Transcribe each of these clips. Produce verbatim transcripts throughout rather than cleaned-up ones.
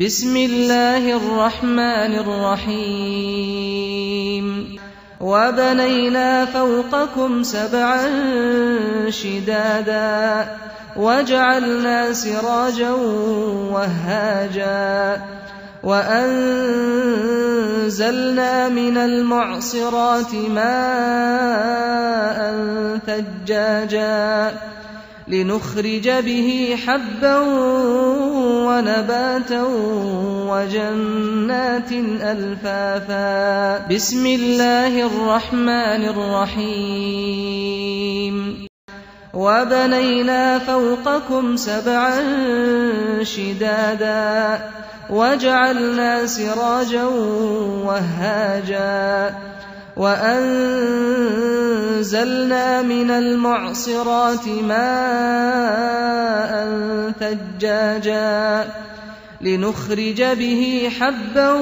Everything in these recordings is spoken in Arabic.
بسم الله الرحمن الرحيم وبنينا فوقكم سبعا شدادا وجعلنا سراجا وهاجا وأنزلنا من المعصرات ماء ثجاجا لنخرج به حبا ونباتا وجنات ألفافا بسم الله الرحمن الرحيم وبنينا فوقكم سبعا شدادا وجعلنا سراجا وهاجا وأنزلنا من المعصرات ماء ثجاجا لنخرج به حبا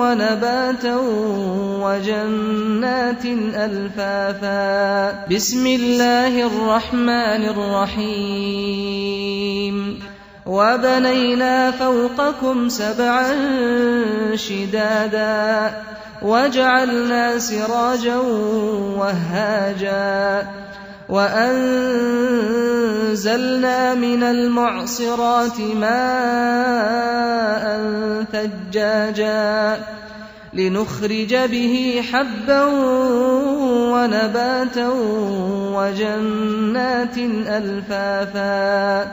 ونباتا وجنات ألفافا بسم الله الرحمن الرحيم وبنينا فوقكم سبعا شدادا وجعلنا سراجا وهاجا وأنزلنا من المعصرات ماء ثجاجا لنخرج به حبا ونباتا وجنات ألفافا.